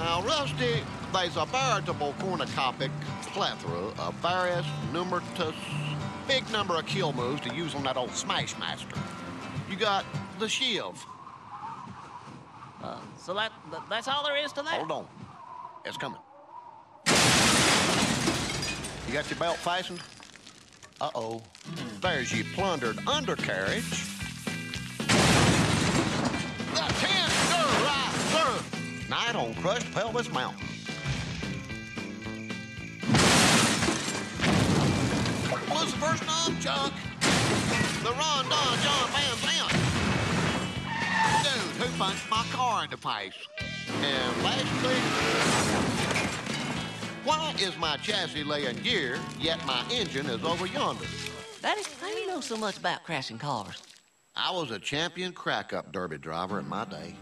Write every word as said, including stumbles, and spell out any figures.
Now, Rusty, there's a veritable cornucopic plethora of various, numerous, big number of kill moves to use on that old Smashmaster. You got the shield. Uh, so that, that that's all there is to that? Hold on. It's coming. You got your belt fastened? Uh-oh. There's your plundered undercarriage. The tender right through. Night on crushed pelvis mountain. Lucifer's nunchuck. The Ron Don John Van Zandt. Dude who punched my car in the face. And lastly, why is my chassis laying gear, yet my engine is over yonder? That is, how do you know so much about crashing cars? I was a champion crack-up derby driver in my day.